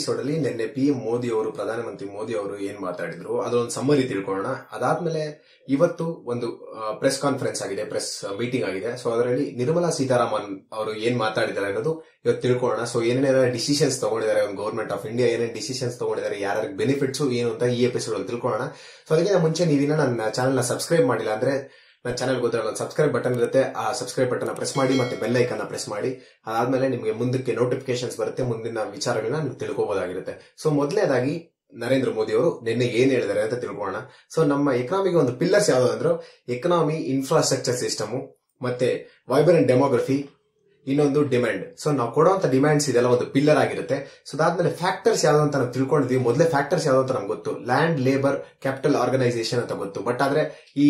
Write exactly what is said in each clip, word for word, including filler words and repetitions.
Episode ಅಲ್ಲಿ ನಿನ್ನೆ P M Modi ಅವರು ಪ್ರಧಾನಮಂತ್ರಿ ಮೋದಿ ಅವರು ಏನ್ ಮಾತಾಡಿದ್ರು ಅದೊಂದು ಸಮ್ಮರಿ ತಿಳ್ಕೊಳ್ಳೋಣ. ಅದಾದ್ಮೇಲೆ ಇವತ್ತು ಒಂದು ಪ್ರೆಸ್ ಕಾನ್ಫರೆನ್ಸ್ ಆಗಿದೆ, ಪ್ರೆಸ್ ಮೀಟಿಂಗ್ ಆಗಿದೆ. ಸೊ ಅದರಲ್ಲಿ ನಿರ್ಮಲಾ ಸೀತಾರಾಮನ್ ಅವರು ಏನ್ ಮಾತಾಡಿದ್ದಾರೆ ಅನ್ನೋದು ಇವತ್ತು ತಿಳ್ಕೊಳ್ಳೋಣ. ಸೊ ಏನೇನೆಲ್ಲ ಡಿಸಿಷನ್ಸ್ ತಗೊಂಡಿದ್ದಾರೆ ಒಂದು ಗೌರ್ಮೆಂಟ್ ಆಫ್ ಇಂಡಿಯಾ, ಏನೇನು ಡಿಸಿಷನ್ಸ್ ತಗೊಂಡಿದ್ದಾರೆ, ಯಾರ್ಯಾರ ಬೆನಿಫಿಟ್ಸ್ ಏನು ಅಂತ ಈ ಎಪಿಸೋಡ್ ಅಲ್ಲಿ ತಿಳ್ಕೊಳ್ಳೋಣ. ಸೊ ಅದಕ್ಕೆ ಮುಂಚೆ ನೀವಿನ ನನ್ನ ಚಾನಲ್ನ ಸಬ್ಸ್ಕ್ರೈಬ್ ಮಾಡಿಲ್ಲ ಅಂದ್ರೆ ನನ್ನ ಚಾನಲ್ ಗೊತ್ತಿರೋ ಒಂದು ಸಬ್ಸ್ಕ್ರೈಬ್ ಬಟನ್ ಇರುತ್ತೆ, ಆ ಸಬ್ಸ್ಕ್ರೈಬ್ ಬಟನ್ ಪ್ರೆಸ್ ಮಾಡಿ ಮತ್ತೆ ಬೆಲ್ ಐಕನ್ ಪ್ರೆಸ್ ಮಾಡಿ. ಅದಾದ್ಮೇಲೆ ನಿಮಗೆ ಮುಂದಕ್ಕೆ ನೋಟಿಫಿಕೇಶನ್ಸ್ ಬರುತ್ತೆ, ಮುಂದಿನ ವಿಚಾರಗಳನ್ನ ನೀವು ತಿಳ್ಕೋಬಹುದಾಗಿರುತ್ತೆ. ಸೊ ಮೊದಲನೇದಾಗಿ ನರೇಂದ್ರ ಮೋದಿ ಅವರು ನಿನ್ನೆ ಏನ್ ಹೇಳಿದ್ದಾರೆ ಅಂತ ತಿಳ್ಕೊಳ್ಳೋಣ. ಸೊ ನಮ್ಮ ಎಕನಾಮಿಗೆ ಒಂದು ಪಿಲ್ಲರ್ಸ್ ಯಾವ್ದು ಅಂದ್ರೆ ಎಕನಾಮಿ, ಇನ್ಫ್ರಾಸ್ಟ್ರಕ್ಚರ್ ಸಿಸ್ಟಮ್, ಮತ್ತೆ ವೈಬ್ರೆಂಟ್ ಡೆಮೋಗ್ರಫಿ, ಇನ್ನೊಂದು ಡಿಮ್ಯಾಂಡ್. ಸೊ ನಾವು ಕೊಡುವಂತ ಡಿಮ್ಯಾಂಡ್ಸ್ ಇದೆಲ್ಲ ಒಂದು ಪಿಲ್ಲರ್ ಆಗಿರುತ್ತೆ. ಸೊ ಅದಾದ್ಮೇಲೆ ಫ್ಯಾಕ್ಟರ್ಸ್ ಯಾವ್ದು ಅಂತ ನಾವು ತಿಳ್ಕೊಂಡಿದ್ವಿ. ಮೊದಲೇ ಫ್ಯಾಕ್ಟರ್ಸ್ ಯಾವ್ದು ಅಂತ ನಮ್ಗೆ ಗೊತ್ತು, ಲ್ಯಾಂಡ್, ಲೇಬರ್, ಕ್ಯಾಪಿಟಲ್, ಆರ್ಗನೈಸೇಷನ್ ಅಂತ ಗೊತ್ತು. ಬಟ್ ಆದ್ರೆ ಈ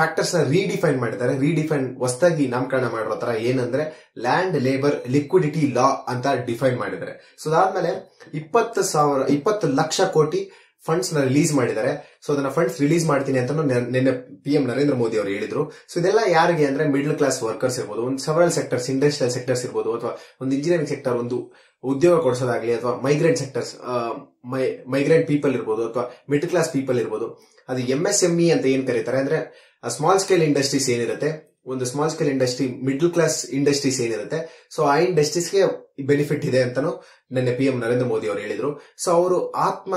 ಫ್ಯಾಕ್ಟರ್ಸ್ ನ ರೀಡಿಫೈನ್ ಮಾಡಿದ್ದಾರೆ. ರೀಡಿಫೈನ್ ಹೊಸದಾಗಿ ನಾಮಕರಣ ಮಾಡಿರೋ ತರ ಏನಂದ್ರೆ ಲ್ಯಾಂಡ್, ಲೇಬರ್, ಲಿಕ್ವಿಡಿಟಿ ಲಾ ಅಂತ ಡಿಫೈನ್ ಮಾಡಿದ್ದಾರೆ. ಸೊ ಅದಾದ್ಮೇಲೆ ಇಪ್ಪತ್ತು ಸಾವಿರ ಇಪ್ಪತ್ತು ಲಕ್ಷ ಕೋಟಿ ಫಂಡ್ಸ್ ನ ರಿಲೀಸ್ ಮಾಡಿದ್ದಾರೆ. ಸೊ ಅದನ್ನ ಫಂಡ್ಸ್ ರಿಲೀಸ್ ಮಾಡ್ತೀನಿ ಅಂತ ನಿನ್ನೆ ಪಿ ಎಂ ನರೇಂದ್ರ ಮೋದಿ ಅವರು ಹೇಳಿದ್ರು. ಸೊ ಇದೆಲ್ಲ ಯಾರಿಗೆ ಅಂದ್ರೆ ಮಿಡಲ್ ಕ್ಲಾಸ್ ವರ್ಕರ್ಸ್ ಇರ್ಬೋದು, ಒಂದು ಸೆವರಲ್ ಸೆಕ್ಟರ್ಸ್, ಇಂಡಸ್ಟ್ರಿಯಲ್ ಸೆಕ್ಟರ್ಸ್ ಇರ್ಬೋದು, ಅಥವಾ ಒಂದು ಇಂಜಿನಿಯರಿಂಗ್ ಸೆಕ್ಟರ್, ಒಂದು ಉದ್ಯೋಗ ಕೊಡಿಸೋದಾಗ್ಲಿ, ಅಥವಾ ಮೈಗ್ರೆಂಟ್ ಸೆಕ್ಟರ್ಸ್ ಮೈಗ್ರೆಂಟ್ ಪೀಪಲ್ ಇರ್ಬೋದು, ಅಥವಾ ಮಿಡಲ್ ಕ್ಲಾಸ್ ಪೀಪಲ್ ಇರ್ಬೋದು. ಅದು ಎಂಎಸ್ಎಂಇ ಅಂತ ಏನ್ ಕರೀತಾರೆ ಅಂದ್ರೆ ಸ್ಮಾಲ್ ಸ್ಕೇಲ್ ಇಂಡಸ್ಟ್ರೀಸ್ ಏನಿರುತ್ತೆ, ಒಂದು small scale industry, middle class industries ಏನಿರುತ್ತೆ, ಸೊ ಆ ಇಂಡಸ್ಟ್ರೀಸ್ಗೆ ಬೆನಿಫಿಟ್ ಇದೆ ಅಂತಾನು ನಿನ್ನೆ ಪಿ ಎಂ ನರೇಂದ್ರ ಮೋದಿ ಅವರು ಹೇಳಿದ್ರು. ಸೊ ಅವರು ಆತ್ಮ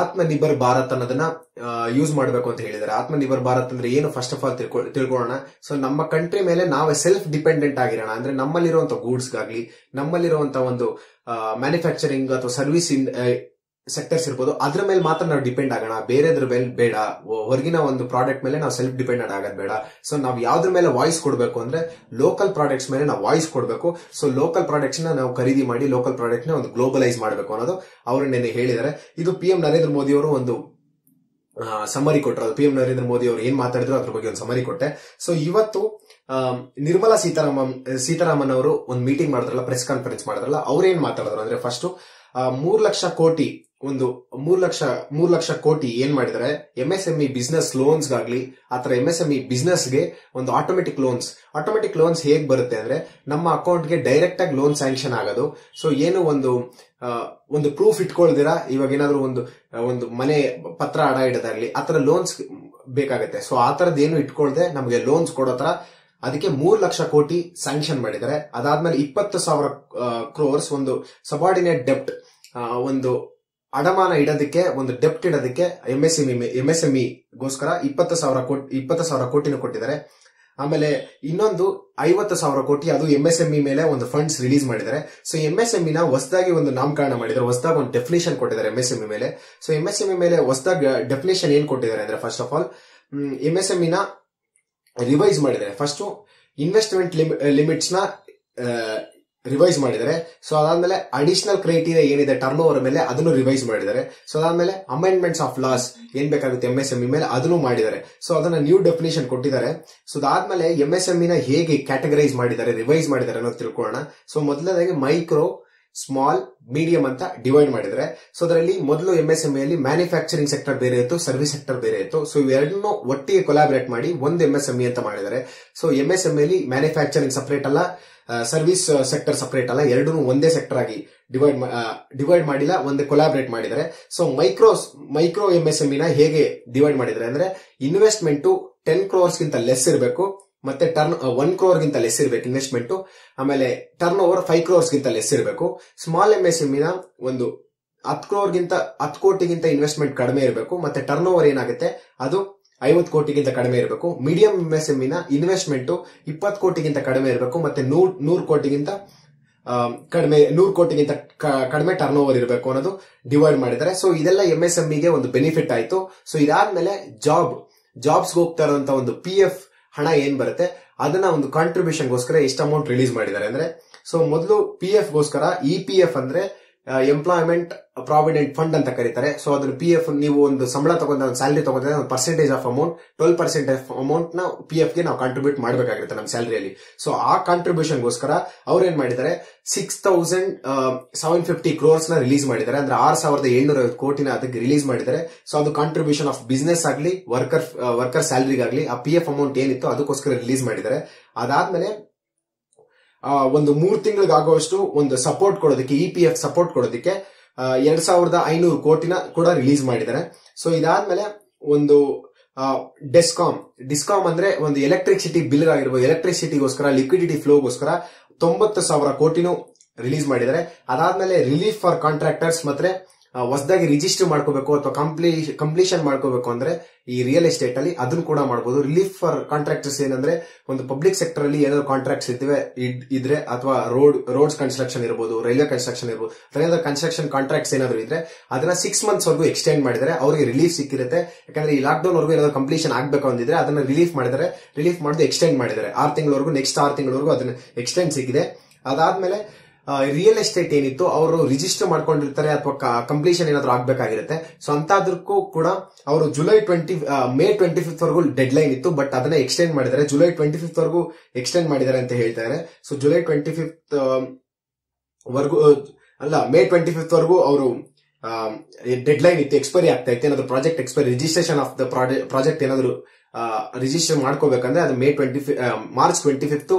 ಆತ್ಮನಿರ್ಭರ್ ಭಾರತ್ ಅನ್ನೋದನ್ನ ಯೂಸ್ ಮಾಡಬೇಕು ಅಂತ ಹೇಳಿದ್ದಾರೆ. ಆತ್ಮನಿರ್ಭರ್ ಭಾರತ್ ಅಂದ್ರೆ ಏನು ಫಸ್ಟ್ ಆಫ್ ಆಲ್ ತಿಳ್ಕೊ ತಿಳ್ಕೊಳ್ಳೋಣ ಸೊ ನಮ್ಮ ಕಂಟ್ರಿ ಮೇಲೆ ನಾವೇ ಸೆಲ್ಫ್ ಡಿಪೆಂಡೆಂಟ್ ಆಗಿರೋಣ. ಅಂದ್ರೆ ನಮ್ಮಲ್ಲಿರುವಂತಹ ಗೂಡ್ಸ್ಗಾಗ್ಲಿ, ನಮ್ಮಲ್ಲಿರುವಂತಹ ಒಂದು ಮ್ಯಾನುಫ್ಯಾಕ್ಚರಿಂಗ್ ಅಥವಾ ಸರ್ವಿಸ್ ಸೆಕ್ಟರ್ಸ್ ಇರ್ಬೋದು, ಅದ್ರ ಮೇಲೆ ಮಾತ್ರ ನಾವು ಡಿಪೆಂಡ್ ಆಗೋಣ, ಬೇರೆದ್ರ ಮೇಲೆ ಬೇಡ. ಹೊರಗಿನ ಒಂದು ಪ್ರಾಡಕ್ಟ್ ಮೇಲೆ ನಾವು ಸೆಲ್ಫ್ ಡಿಪೆಂಡೆಂಟ್ ಆಗೋದು ಬೇಡ. ಸೊ ನಾವು ಯಾವ್ದ್ರ ಮೇಲೆ ವಾಯ್ಸ್ ಕೊಡಬೇಕು ಅಂದ್ರೆ ಲೋಕಲ್ ಪ್ರಾಡಕ್ಟ್ಸ್ ಮೇಲೆ ನಾವು ವಾಯ್ಸ್ ಕೊಡಬೇಕು. ಸೊ ಲೋಕಲ್ ಪ್ರಾಡಕ್ಟ್ಸ್ ನ ನಾವು ಖರೀದಿ ಮಾಡಿ ಲೋಕಲ್ ಪ್ರಾಡಕ್ಟ್ ನ ಒಂದು ಗ್ಲೋಬಲೈಸ್ ಮಾಡಬೇಕು ಅನ್ನೋದು ಅವರು ನಿನ್ನೆ ಹೇಳಿದ್ದಾರೆ. ಇದು ಪಿ ಎಂ ನರೇಂದ್ರ ಮೋದಿ ಅವರು ಒಂದು ಸಮ್ಮರಿ ಕೊಟ್ಟರು. ಅದು ಪಿ ಎಂ ನರೇಂದ್ರ ಮೋದಿ ಅವರು ಏನ್ ಮಾತಾಡಿದ್ರು ಅದ್ರ ಬಗ್ಗೆ ಒಂದು ಸಮ್ಮರಿ ಕೊಟ್ಟೆ. ಸೊ ಇವತ್ತು ನಿರ್ಮಲಾ ಸೀತಾರಾಮನ್ ಸೀತಾರಾಮನ್ ಅವರು ಒಂದು ಮೀಟಿಂಗ್ ಮಾಡಿದ್ರಲ್ಲ, ಪ್ರೆಸ್ ಕಾನ್ಫರೆನ್ಸ್ ಮಾಡಿದ್ರಲ್ಲ, ಅವ್ರೇನ್ ಮಾತಾಡಿದ್ರು ಅಂದ್ರೆ ಫಸ್ಟ್ ಮೂರ್ ಲಕ್ಷ ಕೋಟಿ ಒಂದು ಮೂರ್ ಲಕ್ಷ ಮೂರ್ ಲಕ್ಷ ಕೋಟಿ ಏನ್ ಮಾಡಿದ್ದಾರೆ ಎಂಎಸ್ಎಂಇ ಬಿಸ್ನೆಸ್ ಲೋನ್ಸ್ ಗಾಗ್ಲಿ, ಆತರ ಎಂಎಸ್ಎಂಇ ಬಿಸ್ನೆಸ್ ಗೆ ಒಂದು ಆಟೋಮೆಟಿಕ್ ಲೋನ್ಸ್ ಆಟೋಮೆಟಿಕ್ ಲೋನ್ಸ್ ಹೇಗ್ ಬರುತ್ತೆ ಅಂದ್ರೆ ನಮ್ಮ ಅಕೌಂಟ್ಗೆ ಡೈರೆಕ್ಟ್ ಆಗಿ ಲೋನ್ ಸ್ಯಾಂಕ್ಷನ್ ಆಗೋದು. ಸೊ ಏನು ಒಂದು ಒಂದು ಪ್ರೂಫ್ ಇಟ್ಕೊಳ್ದಿರಾ ಇವಾಗ ಏನಾದ್ರು ಒಂದು ಒಂದು ಮನೆ ಪತ್ರ ಅಡ ಇಡೋದಾಗ್ಲಿ ಆತರ ಲೋನ್ಸ್ ಬೇಕಾಗುತ್ತೆ. ಸೊ ಆತರದ್ ಏನು ಇಟ್ಕೊಳ್ದೆ ನಮ್ಗೆ ಲೋನ್ಸ್ ಕೊಡೋ ತರ ಅದಕ್ಕೆ ಮೂರ್ ಲಕ್ಷ ಕೋಟಿ ಸ್ಯಾಂಕ್ಷನ್ ಮಾಡಿದ್ದಾರೆ. ಅದಾದ್ಮೇಲೆ ಇಪ್ಪತ್ತು ಸಾವಿರ ಕ್ರೋರ್ಸ್ ಒಂದು ಸಬಾರ್ಡಿನೇಟ್ ಡೆಪ್ಟ್, ಒಂದು ಅಡಮಾನ ಇಡೋದಕ್ಕೆ ಒಂದು ಡೆಪ್ಟ್ ಇಡೋದಕ್ಕೆ ಎಂಎಸ್ಎಂಇ ಎಂಎಸ್ಎಂಇ ಗೋಸ್ಕರ ಇಪ್ಪತ್ತು ಸಾವಿರ ಕೋಟಿ ಇಪ್ಪತ್ತು ಸಾವಿರ ಕೋಟಿನೂ ಕೊಟ್ಟಿದ್ದಾರೆ. ಆಮೇಲೆ ಇನ್ನೊಂದು ಐವತ್ತು ಸಾವಿರ ಕೋಟಿ ಅದು ಎಂಎಸ್ಎಂಇ ಮೇಲೆ ಒಂದು ಫಂಡ್ಸ್ ರಿಲೀಸ್ ಮಾಡಿದ್ದಾರೆ. ಸೊ ಎಂಎಸ್ಎಂಇ ನ ಹೊಸದಾಗಿ ಒಂದು ನಾಮಕರಣ ಮಾಡಿದ್ದಾರೆ, ಹೊಸದಾಗಿ ಒಂದು ಡೆಫಿನೇಷನ್ ಕೊಟ್ಟಿದ್ದಾರೆ ಎಂಎಸ್ಎಂಇ ಮೇಲೆ. ಸೊ ಎಂಎಸ್ಎಂಇ ಮೇಲೆ ಹೊಸದಾಗಿ ಡೆಫಿನೇಷನ್ ಏನ್ ಕೊಟ್ಟಿದ್ದಾರೆ ಅಂದ್ರೆ ಫಸ್ಟ್ ಆಫ್ ಆಲ್ ಎಂಎಸ್ಎಂಇ ನ ರಿವೈಸ್ ಮಾಡಿದ್ದಾರೆ. ಫಸ್ಟ್ ಇನ್ವೆಸ್ಟ್ಮೆಂಟ್ ಲಿಮಿಟ್ಸ್ ನ ರಿವೈಸ್ ಮಾಡಿದ್ದಾರೆ. ಸೊ ಅದಾದ್ಮೇಲೆ ಅಡಿಷನಲ್ ಕ್ರೈಟೀರಿಯಾ ಏನಿದೆ ಟರ್ನ್ ಓವರ್ ಮೇಲೆ ಅದನ್ನು ರಿವೈಸ್ ಮಾಡಿದ್ದಾರೆ. ಸೊ ಅದಾದ್ಮೇಲೆ ಅಮೆಂಡ್ಮೆಂಟ್ಸ್ ಆಫ್ ಲಾಸ್ ಏನ್ ಬೇಕಾಗುತ್ತೆ ಎಂಎಸ್ಎಂಇ ಮೇಲೆ ಅದನ್ನು ಮಾಡಿದ್ದಾರೆ. ಸೊ ಅದನ್ನ ನ್ಯೂ ಡೆಫಿನೇಷನ್ ಕೊಟ್ಟಿದ್ದಾರೆ. ಸೊ ಅದಾದ್ಮೇಲೆ ಎಂಎಸ್ಎಂಇ ನ ಹೇಗೆ ಕ್ಯಾಟಗರೈಸ್ ಮಾಡಿದ್ದಾರೆ, ರಿವೈಸ್ ಮಾಡಿದ್ದಾರೆ ಅನ್ನೋದು ತಿಳ್ಕೊಳ್ಳೋಣ. ಸೊ ಮೊದಲನೇದಾಗಿ ಮೈಕ್ರೋ, ಸ್ಮಾಲ್, ಮೀಡಿಯಂ ಅಂತ ಡಿವೈಡ್ ಮಾಡಿದರೆ. ಸೊ ಅದರಲ್ಲಿ ಮೊದಲು ಎಂಎಸ್ಎಂಇ ಅಲ್ಲಿ ಮ್ಯಾನುಫ್ಯಾಕ್ಚರಿಂಗ್ ಸೆಕ್ಟರ್ ಬೇರೆ ಇತ್ತು, ಸರ್ವಿಸ್ ಸೆಕ್ಟರ್ ಬೇರೆ ಇತ್ತು. ಸೊ ಇವೆರಡನ್ನೂ ಒಟ್ಟಿಗೆ ಕೊಲಾಬರೇಟ್ ಮಾಡಿ ಒಂದು ಎಂಎಸ್ಎಂಇ ಅಂತ ಮಾಡಿದ್ದಾರೆ. ಸೊ ಎಂಎಸ್ಎಂಇ ಅಲ್ಲಿ ಮ್ಯಾನುಫ್ಯಾಕ್ಚರಿಂಗ್ ಸಪರೇಟ್ ಅಲ್ಲ, ಸರ್ವಿಸ್ ಸೆಕ್ಟರ್ ಸಪರೇಟ್ ಅಲ್ಲ, ಎರಡೂ ಒಂದೇ ಸೆಕ್ಟರ್ ಆಗಿ ಡಿವೈಡ್ ಡಿವೈಡ್ ಮಾಡಿಲ್ಲ, ಒಂದೇ ಕೊಲಾಬರೇಟ್ ಮಾಡಿದ್ದಾರೆ. ಸೊ ಮೈಕ್ರೋ ಮೈಕ್ರೋ ಎಂಎಸ್ಎಂಇ ನ ಹೇಗೆ ಡಿವೈಡ್ ಮಾಡಿದ್ದಾರೆ ಅಂದ್ರೆ ಇನ್ವೆಸ್ಟ್ಮೆಂಟ್ ಟೆನ್ ಕ್ರೋರ್ಸ್ ಗಿಂತ ಲೆಸ್ ಇರಬೇಕು, ಮತ್ತೆ ಟರ್ನ್ ಒನ್ ಕ್ರೋರ್ ಗಿಂತ ಲೆಸ್ ಇರಬೇಕು ಇನ್ವೆಸ್ಟ್ಮೆಂಟ್, ಆಮೇಲೆ ಟರ್ನ್ ಓವರ್ ಫೈವ್ ಕ್ರೋರ್ಸ್ ಗಿಂತ ಲೆಸ್ ಇರಬೇಕು. ಸ್ಮಾಲ್ ಎಂಎಸ್ಎಂಇ ನ ಒಂದು ಹತ್ತು ಕ್ರೋರ್ಗಿಂತ ಹತ್ತು ಕೋಟಿಗಿಂತ ಇನ್ವೆಸ್ಟ್ಮೆಂಟ್ ಕಡಿಮೆ ಇರಬೇಕು, ಮತ್ತೆ ಟರ್ನ್ ಓವರ್ ಏನಾಗುತ್ತೆ ಅದು ಐವತ್ತು ಕೋಟಿಗಿಂತ ಕಡಿಮೆ ಇರಬೇಕು. ಮೀಡಿಯಂ ಎಂಎಸ್ಎಂಇ ನ ಇನ್ವೆಸ್ಟ್ಮೆಂಟ್ ಇಪ್ಪತ್ತು ಕೋಟಿಗಿಂತ ಕಡಿಮೆ ಇರಬೇಕು, ಮತ್ತೆ ನೂರ್ ನೂರು ಕೋಟಿಗಿಂತ ಕಡಿಮೆ ನೂರು ಕೋಟಿಗಿಂತ ಕಡಿಮೆ ಟರ್ನ್ ಓವರ್ ಇರಬೇಕು ಅನ್ನೋದು ಡಿವೈಡ್ ಮಾಡಿದ್ದಾರೆ. ಸೊ ಇದೆಲ್ಲ ಎಂಎಸ್ಎಂಇಗೆ ಒಂದು ಬೆನಿಫಿಟ್ ಆಯ್ತು. ಸೊ ಇದಾದ್ಮೇಲೆ ಜಾಬ್ ಜಾಬ್ಸ್ಗೆ ಹೋಗ್ತಾ ಇರುವಂತ ಒಂದು ಪಿ ಎಫ್ ಹಣ ಏನ್ ಬರುತ್ತೆ ಅದನ್ನ ಒಂದು ಕಾಂಟ್ರಿಬ್ಯೂಷನ್ ಗೋಸ್ಕರ ಎಷ್ಟು ಅಮೌಂಟ್ ರಿಲೀಸ್ ಮಾಡಿದ್ದಾರೆ ಅಂದ್ರೆ ಸೊ ಮೊದಲು ಪಿ ಎಫ್ ಗೋಸ್ಕರ ಇ ಪಿ ಎಫ್ ಅಂದ್ರೆ ಎಂಪ್ಲಾಯ್ಮೆಂಟ್ ಪ್ರಾವಿಡೆಂಟ್ ಫಂಡ್ ಅಂತ ಕರೀತಾರೆ. ಸೊ ಅದ್ರ ಪಿ ಎಫ್ ನೀವು ಒಂದು ಸಂಬಳ ತಗೊಂಡ ಸ್ಯಾಲರಿ ತಗೊಂಡ್ರೆ ಒಂದು percentage of amount twelve percent of amount ನ ಪಿ ಎಫ್ ಗೆ ನಾವು ಕಾಂಟ್ರಿಬ್ಯೂಟ್ ಮಾಡಬೇಕಾಗಿರುತ್ತೆ ನಮ್ಮ ಸ್ಯಾಲರಿಯಲ್ಲಿ. ಸೊ ಆ ಕಾಂಟ್ರಿಬ್ಯೂಷನ್ ಗೋಸ್ಕರ ಅವ್ರೇನ್ ಮಾಡಿದ್ದಾರೆ six thousand seven fifty crores ನ ರಿಲೀಸ್ ಮಾಡಿದ್ದಾರೆ. ಅಂದ್ರೆ ಆರ್ ಸಾವಿರದ ಏಳ್ನೂರ ಐವತ್ತು ಕೋಟಿನ ಅದಕ್ಕೆ ರಿಲೀಸ್ ಮಾಡಿದ್ದಾರೆ. ಸೊ ಅದು ಕಾಂಟ್ರಿಬ್ಯೂಷನ್ ಆಫ್ ಬಿಸ್ನೆಸ್ ಆಗ್ಲಿ, ವರ್ಕರ್ ವರ್ಕರ್ ಸ್ಯಾಲರಿಗಾಗ್ಲಿ ಆ ಪಿ ಎಫ್ ಅಮೌಂಟ್ ಏನಿತ್ತು ಅದಕ್ಕೋಸ್ಕರ ರಿಲೀಸ್ ಮಾಡಿದ್ದಾರೆ. ಅದಾದ್ಮೇಲೆ ಒಂದು ಮೂರ್ ತಿಂಗಳಿಗಾಗುವಷ್ಟು ಒಂದು ಸಪೋರ್ಟ್ ಕೊಡೋದಕ್ಕೆ ಇ ಪಿ ಎಫ್ ಸಪೋರ್ಟ್ ಕೊಡೋದಕ್ಕೆ ಎರಡು ಸಾವಿರದ ಐನೂರು ಕೋಟಿನ ಕೂಡ ರಿಲೀಸ್ ಮಾಡಿದ್ದಾರೆ. ಸೊ ಇದಾದ್ಮೇಲೆ ಒಂದು ಡಿಸ್ಕಾಮ್ ಡಿಸ್ಕಾಮ್ ಅಂದ್ರೆ ಒಂದು ಎಲೆಕ್ಟ್ರಿಸಿಟಿ ಬಿಲ್ ಆಗಿರ್ಬೋದು, ಎಲೆಕ್ಟ್ರಿಸಿಟಿಗೋಸ್ಕರ ಲಿಕ್ವಿಡಿಟಿ ಫ್ಲೋಗೋಸ್ಕರ ತೊಂಬತ್ತು ಸಾವಿರ ಕೋಟಿನೂ ರಿಲೀಸ್ ಮಾಡಿದ್ದಾರೆ. ಅದಾದ್ಮೇಲೆ ರಿಲೀಫ್ ಫಾರ್ ಕಾಂಟ್ರಾಕ್ಟರ್ಸ್ ಮತ್ತೆ ಹೊಸದಾಗಿ ರಿಜಿಸ್ಟರ್ ಮಾಡ್ಕೋಬೇಕು ಅಥವಾ ಕಂಪ್ಲೀ ಕಂಪ್ಲೀಷನ್ ಮಾಡ್ಕೋಬೇಕು ಅಂದ್ರೆ ಈ ರಿಯಲ್ ಎಸ್ಟೇಟ್ ಅಲ್ಲಿ ಅದನ್ನು ಕೂಡ ಮಾಡಬಹುದು. ರಿಲೀಫ್ ಫಾರ್ ಕಾಂಟ್ರಾಕ್ಟರ್ಸ್ ಏನಂದ್ರೆ ಒಂದು ಪಬ್ಲಿಕ್ ಸೆಕ್ಟರ್ ಅಲ್ಲಿ ಏನಾದ್ರು ಕಾಂಟ್ರಾಕ್ಟ್ಸ್ ಇದ್ವೆ ಇದ್ರೆ ಅಥವಾ ರೋಡ್ ರೋಡ್ಸ್ ಕನ್ಸ್ಟ್ರಕ್ಷನ್ ಇರಬಹುದು, ರೈಲ್ವೆ ಕನ್ಸ್ಟ್ರಕ್ಷನ್ ಇರಬಹುದು, ಏನಾದ್ರೂ ಕನ್ಸ್ಟ್ರಕ್ಷನ್ ಕಾಂಟ್ರಾಕ್ಟ್ಸ್ ಏನಾದ್ರು ಇದ್ರೆ ಅದನ್ನ ಸಿಕ್ಸ್ ಮಂತ್ಸ್ ವರೆಗೂ ಎಕ್ಸ್ಟೆಂಡ್ ಮಾಡಿದರೆ ಅವರಿಗೆ ರಿಲೀಫ್ ಸಿಕ್ಕಿರುತ್ತೆ. ಯಾಕಂದ್ರೆ ಈ ಲಾಕ್ ಡೌನ್ ವರೆಗೂ ಏನಾದ್ರು ಕಂಪ್ಲೀಷನ್ ಆಗ್ಬೇಕು ಅಂದಿದ್ರೆ ಅದನ್ನ ರಿಲೀಫ್ ಮಾಡಿದರೆ ರಿಲೀಫ್ ಮಾಡಿದ್ರೆ ಎಕ್ಸ್ಟೆಂಡ್ ಮಾಡಿದರೆ ಆರು ತಿಂಗಳವರೆಗೂ ನೆಕ್ಸ್ಟ್ ಆರು ತಿಂಗಳವರೆಗೂ ಅದನ್ನ ಎಕ್ಸ್ಟೆಂಡ್ ಸಿಕ್ಕಿದೆ. ಅದಾದ್ಮೇಲೆ ರಿಯಲ್ ಎಸ್ಟೇಟ್ ಏನಿತ್ತು ಅವರು ರಿಜಿಸ್ಟರ್ ಮಾಡ್ಕೊಂಡಿರ್ತಾರೆ ಅಥವಾ ಕಂಪ್ಲೀಷನ್ ಏನಾದ್ರು ಆಗ್ಬೇಕಾಗಿರುತ್ತೆ. ಸೊ ಅಂತದಕ್ಕೂ ಕೂಡ ಅವರು July twenty May twenty fifth ವರೆಗೂ ಡೆಡ್ ಲೈನ್ ಇತ್ತು, ಬಟ್ ಅದನ್ನ ಎಕ್ಸ್ಟೆಂಡ್ ಮಾಡಿದ್ದಾರೆ. ಜುಲೈ ಟ್ವೆಂಟಿ ಫಿಫ್ತ್ ವರೆಗೂ ಎಕ್ಸ್ಟೆಂಡ್ ಮಾಡಿದ್ದಾರೆ ಅಂತ ಹೇಳ್ತಾರೆ. ಸೊ ಜುಲೈ ಟ್ವೆಂಟಿ ಫಿಫ್ತ್ ವರೆಗೂ ಅಲ್ಲ ಮೇ ಟ್ವೆಂಟಿ ಫಿಫ್ತ್ ವರೆಗೂ ಅವರು ಡೆಡ್ ಲೈನ್ ಇತ್ತು, ಎಕ್ಸ್ಪೈರಿ ಆಗ್ತಾ ಇತ್ತು. ಏನಾದ್ರು project expiry registration of the project ಏನಾದ್ರು ರಿಜಿಸ್ಟರ್ ಮಾಡ್ಕೋಬೇಕಂದ್ರೆ ಅದು May twenty March twenty fifth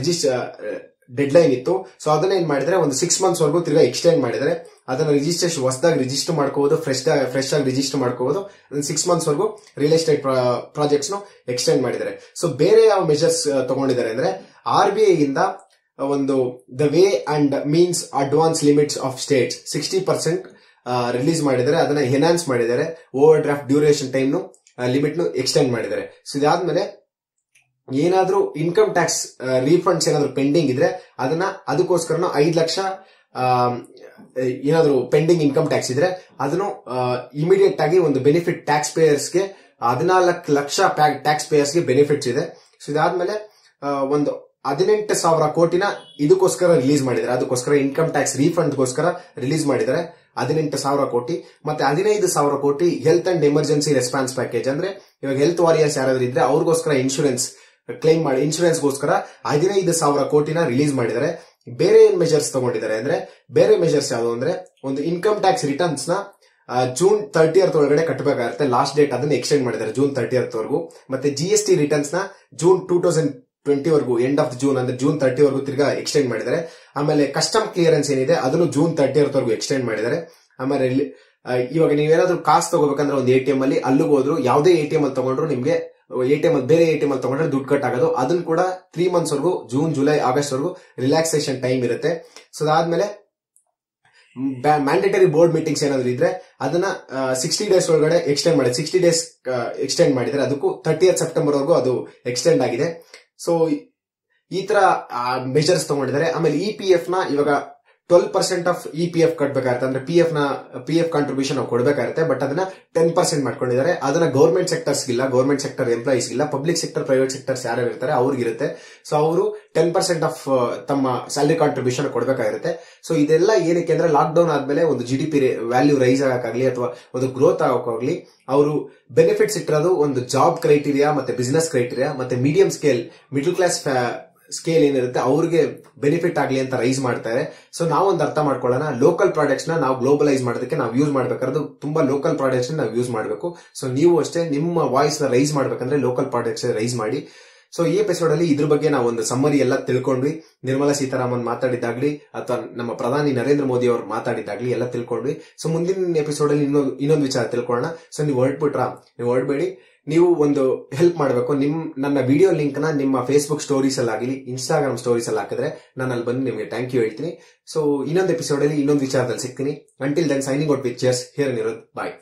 register deadline ಇತ್ತು. ಸೊ ಅದನ್ನ ಏನ್ ಮಾಡಿದ್ರೆ ಒಂದು ಸಿಕ್ಸ್ ಮಂತ್ಸ್ ವರೆಗೂ ತಿರ್ಗಾ ಎಕ್ಸ್ಟೆಂಡ್ ಮಾಡಿದರೆ ಅದನ್ನ ರಿಜಿಸ್ಟ್ರೇಷನ್ ಹೊಸದಾಗಿ ರಿಜಿಸ್ಟರ್ ಮಾಡ್ಕೋಬಹುದು, ಫ್ರೆಶ್ ಫ್ರೆಶ್ ಆಗಿ ರಿಜಿಸ್ಟರ್ ಮಾಡ್ಕೋಬಹುದು. ಸಿಕ್ಸ್ ಮಂತ್ಸ್ ವರೆಗೂ ರಿಯಲ್ ಎಸ್ಟೇಟ್ ಪ್ರಾಜೆಕ್ಟ್ಸ್ ನ ಎಕ್ಸ್ಟೆಂಡ್ ಮಾಡಿದ್ದಾರೆ. ಸೊ ಬೇರೆ ಯಾವ ಮೆಜರ್ಸ್ ತಗೊಂಡಿದ್ದಾರೆ ಅಂದ್ರೆ ಆರ್ ಬಿ ಐ ಇಂದ ಒಂದು the way and means advance limits of states sixty percent release ಮಾಡಿದ್ದಾರೆ, ಅದನ್ನ ಎನ್ಹಾನ್ಸ್ ಮಾಡಿದ್ದಾರೆ. Overdraft duration time limit ನು ಎಕ್ಸ್ಟೆಂಡ್ ಮಾಡಿದ್ದಾರೆ. ಸೊ ಇದಾದ್ಮೇಲೆ ಏನಾದ್ರೂ ಇನ್ಕಮ್ ಟ್ಯಾಕ್ಸ್ ರೀಫಂಡ್ಸ್ ಏನಾದ್ರು ಪೆಂಡಿಂಗ್ ಇದ್ರೆ ಅದನ್ನ ಅದಕ್ಕೋಸ್ಕರನೂ ಐದು ಲಕ್ಷ ಏನಾದ್ರು ಪೆಂಡಿಂಗ್ ಇನ್ಕಮ್ ಟ್ಯಾಕ್ಸ್ ಇದ್ರೆ ಅದನ್ನು ಇಮಿಡಿಯೇಟ್ ಆಗಿ ಒಂದು ಬೆನಿಫಿಟ್ ಟ್ಯಾಕ್ಸ್ ಪೇಯರ್ಸ್ಗೆ ಹದಿನಾಲ್ಕು ಲಕ್ಷ ಟ್ಯಾಕ್ಸ್ ಪೇಯರ್ಸ್ಗೆ ಬೆನಿಫಿಟ್ಸ್ ಇದೆ. ಸೊ ಇದಾದ್ಮೇಲೆ ಒಂದು ಹದಿನೆಂಟು ಸಾವಿರ ಕೋಟಿನ ಇದಕ್ಕೋಸ್ಕರ ರಿಲೀಸ್ ಮಾಡಿದ್ದಾರೆ, ಅದಕ್ಕೋಸ್ಕರ ಇನ್ಕಮ್ ಟ್ಯಾಕ್ಸ್ ರೀಫಂಡ್ಗೋಸ್ಕರ ರಿಲೀಸ್ ಮಾಡಿದ್ದಾರೆ ಹದಿನೆಂಟು ಸಾವಿರ ಕೋಟಿ. ಮತ್ತೆ ಹದಿನೈದು ಸಾವಿರ ಕೋಟಿ health and emergency response package ಅಂದ್ರೆ ಇವಾಗ ಹೆಲ್ತ್ ವಾರಿಯರ್ಸ್ ಯಾರಾದ್ರೂ ಇದ್ರೆ ಅವ್ರಿಗೋಸ್ಕರ ಇನ್ಶೂರೆನ್ಸ್ ಕ್ಲೈಮ್ ಮಾಡಿ ಇನ್ಶೂರೆನ್ಸ್ಗೋಸ್ಕರ ಹದಿನೈದು ಸಾವಿರ ಕೋಟಿನ ರಿಲೀಸ್ ಮಾಡಿದ್ದಾರೆ. ಬೇರೆ ಏನ್ ಮೆಜರ್ಸ್ ತಗೊಂಡಿದ್ದಾರೆ ಅಂದ್ರೆ ಬೇರೆ ಮೆಜರ್ಸ್ ಯಾವುದು ಅಂದ್ರೆ ಒಂದು ಇನ್ಕಮ್ ಟ್ಯಾಕ್ಸ್ ರಿಟರ್ನ್ಸ್ ನ ಜೂನ್ ತರ್ಟಿಯರ್ತ್ ಒಳಗಡೆ ಕಟ್ಟಬೇಕಾಗುತ್ತೆ, ಲಾಸ್ಟ್ ಡೇಟ್ ಅದನ್ನ ಎಕ್ಸ್ಟೆಂಡ್ ಮಾಡಿದ್ದಾರೆ ಜೂನ್ ತರ್ಟಿಯರ್ತ್ ವರೆಗೂ. ಮತ್ತೆ ಜಿಎಸ್ಟಿ ರಿಟರ್ನ್ಸ್ ನ ಜೂನ್ ಟೂ ತೌಸಂಡ್ ಟ್ವೆಂಟಿ ವರೆಗೂ ಎಂಡ್ ಆಫ್ ಜೂನ್ ಅಂದ್ರೆ ಜೂನ್ ತರ್ಟಿ ವರೆಗೂ ತಿರ್ಗಾ ಎಕ್ಸ್ಟೆಂಡ್ ಮಾಡಿದ್ದಾರೆ. ಆಮೇಲೆ ಕಸ್ಟಮ್ ಕ್ಲಿಯರೆನ್ಸ್ ಏನಿದೆ ಅದನ್ನು ಜೂನ್ ತರ್ಟಿಯರ್ತ್ ವರೆಗೂ ಎಕ್ಸ್ಟೆಂಡ್ ಮಾಡಿದ್ದಾರೆ. ಆಮೇಲೆ ಇವಾಗ ನೀವೇನಾದ್ರೂ ಕಾಸು ತಗೋಬೇಕಂದ್ರೆ ಒಂದು ಎಟಿಎಂ ಅಲ್ಲಿ ಅಲ್ಲಿಗೆ ಹೋದ್ರು ಯಾವುದೇ ಎಟಿಎಂ ಅಲ್ಲಿ ತಗೊಂಡ್ರು ನಿಮ್ಗೆ ಎಟಿಎಂ ಅಲ್ಲಿ ಬೇರೆ ಎಟಿಎಂ ಅಲ್ಲಿ ತಗೊಂಡ್ರೆ ದುಡ್ಡು ಕಟ್ ಆಗೋದು, ಅದನ್ನು ಕೂಡ ತ್ರೀ ಮಂತ್ಸ್ ವರೆಗೂ ಜೂನ್ ಜುಲೈ ಆಗಸ್ಟ್ ವರೆಗೂ ರಿಲ್ಯಾಕ್ಸೇಷನ್ ಟೈಮ್ ಇರುತ್ತೆ. ಸೊ ಅದಾದ್ಮೇಲೆ ಮ್ಯಾಂಡೇಟರಿ ಬೋರ್ಡ್ ಮೀಟಿಂಗ್ಸ್ ಏನಾದ್ರು ಇದ್ರೆ ಅದನ್ನ ಸಿಕ್ಸ್ಟಿ ಡೇಸ್ ಒಳಗಡೆ ಎಕ್ಸ್ಟೆಂಡ್ ಮಾಡಿ ಸಿಕ್ಸ್ಟಿ ಡೇಸ್ ಎಕ್ಸ್ಟೆಂಡ್ ಮಾಡಿದ್ರೆ ಅದಕ್ಕೂ ತರ್ಟಿಯತ್ ಸೆಪ್ಟೆಂಬರ್ ವರೆಗೂ ಅದು ಎಕ್ಸ್ಟೆಂಡ್ ಆಗಿದೆ. ಸೊ ಈ ತರ ಮೆಜರ್ಸ್ ತಗೊಂಡಿದ್ದಾರೆ. ಆಮೇಲೆ ಇ ಪಿ ಎಫ್ ನ ಇವಾಗ twelve percent of E P F ಕಟ್ಬೇಕಾಗುತ್ತೆ, ಅಂದ್ರೆ ಪಿ ಎಫ್ ನ ಪಿ ಎಫ್ ಕಾಂಟ್ರಿಬ್ಯೂಷನ್ ನಾವು ಕೊಡಬೇಕಾಗುತ್ತೆ, ಬಟ್ ಅದನ್ನ ಟೆನ್ ಪರ್ಸೆಂಟ್ ಮಾಡ್ಕೊಂಡಿದ್ದಾರೆ. ಅದನ್ನ ಗೌರ್ಮೆಂಟ್ ಸೆಕ್ಟರ್ಸ್ ಇಲ್ಲ, ಗೌರ್ಮೆಂಟ್ ಸೆಕ್ಟರ್ ಎಂಪ್ಲಾಯೀಸ್ ಇಲ್ಲ, ಪಬ್ಲಿಕ್ ಸೆಕ್ಟರ್ ಪ್ರೈವೇಟ್ ಸೆಕ್ಟರ್ಸ್ ಯಾರು ಇರ್ತಾರೆ ಅವ್ರಿಗಿರುತ್ತೆ. ಸೊ ಅವರು ಟೆನ್ ಪರ್ಸೆಂಟ್ ಆಫ್ ತಮ್ಮ ಸ್ಯಾಲರಿ ಕಾಂಟ್ರಿಬ್ಯೂಷನ್ ಕೊಡಬೇಕಾಗಿರುತ್ತೆ. ಸೊ ಇದೆಲ್ಲ ಏನಕ್ಕೆ ಅಂದ್ರೆ ಲಾಕ್ ಡೌನ್ ಆದ್ಮೇಲೆ ಒಂದು G D P value rise ಆಗಕ್ಕಾಗ್ಲಿ ಅಥವಾ ಒಂದು ಗ್ರೋತ್ ಆಗಕ್ಕಾಗ್ಲಿ ಅವರು ಬೆನಿಫಿಟ್ಸ್ ಇಟ್ಟಿರೋದು ಒಂದು ಜಾಬ್ ಕ್ರೈಟೀರಿಯಾ ಮತ್ತೆ ಬಿಸಿನೆಸ್ ಕ್ರೈಟೀರಿಯಾ ಮತ್ತೆ medium scale middle class scale ಏನಿರುತ್ತೆ ಅವ್ರಿಗೆ ಬೆನಿಫಿಟ್ ಆಗ್ಲಿ ಅಂತ ರೈಸ್ ಮಾಡ್ತಾರೆ. ಸೊ ನಾವೊಂದು ಅರ್ಥ ಮಾಡ್ಕೊಳ್ಳೋಣ, ಲೋಕಲ್ ಪ್ರಾಡಕ್ಟ್ಸ್ ನ ನಾವು ಗ್ಲೋಬಲೈಸ್ ಮಾಡೋದಕ್ಕೆ ನಾವು ಯೂಸ್ ಮಾಡ್ಬೇಕಾದ್ರು ತುಂಬಾ ಲೋಕಲ್ ಪ್ರಾಡಕ್ಟ್ಸ್ ನ ನಾವು ಯೂಸ್ ಮಾಡಬೇಕು. ಸೊ ನೀವು ಅಷ್ಟೇ ನಿಮ್ಮ ವಾಯ್ಸ್ ನ ರೈಸ್ ಮಾಡ್ಬೇಕಂದ್ರೆ ಲೋಕಲ್ ಪ್ರಾಡಕ್ಟ್ಸ್ ರೈಸ್ ಮಾಡಿ. ಸೊ ಈ ಎಪಿಸೋಡ್ ಅಲ್ಲಿ ಇದ್ರ ಬಗ್ಗೆ ನಾವು ಒಂದು ಸಮ್ಮರಿ ಎಲ್ಲ ತಿಳ್ಕೊಂಡ್ವಿ, ನಿರ್ಮಲಾ ಸೀತಾರಾಮನ್ ಮಾತಾಡಿದಾಗ್ಲಿ ಅಥವಾ ನಮ್ಮ ಪ್ರಧಾನಿ ನರೇಂದ್ರ ಮೋದಿ ಅವರು ಮಾತಾಡಿದಾಗ್ಲಿ ಎಲ್ಲ ತಿಳ್ಕೊಂಡ್ವಿ. ಸೊ ಮುಂದಿನ ಎಪಿಸೋಡ್ ಅಲ್ಲಿ ಇನ್ನೊಂದು ಇನ್ನೊಂದು ವಿಚಾರ ತಿಳ್ಕೊಳ್ಳೋಣ. ಸೊ ನೀವು ಹೊರಟ್ಬಿಟ್ರಾ, ನೀವು ಹೊರಡ್ಬೇಡಿ, ನೀವು ಒಂದು ಹೆಲ್ಪ್ ಮಾಡಬೇಕು. ನಿಮ್ ನನ್ನ ವಿಡಿಯೋ ಲಿಂಕ್ ನ ನಿಮ್ಮ ಫೇಸ್ಬುಕ್ ಸ್ಟೋರೀಸ್ ಅಲ್ಲಿ ಆಗಲಿ ಇನ್ಸ್ಟಾಗ್ರಾಮ್ ಸ್ಟೋರೀಸ್ ಅಲ್ಲಿ ಹಾಕಿದ್ರೆ ನಾನು ಅಲ್ಲಿ ಬಂದು ನಿಮಗೆ ಥ್ಯಾಂಕ್ ಯು ಹೇಳ್ತೀನಿ. ಸೊ ಇನ್ನೊಂದು ಎಪಿಸೋಡ್ ಅಲ್ಲಿ ಇನ್ನೊಂದು ವಿಚಾರದಲ್ಲಿ ಸಿಗ್ತೀನಿ. Until then signing out with cheers here Nirod bye.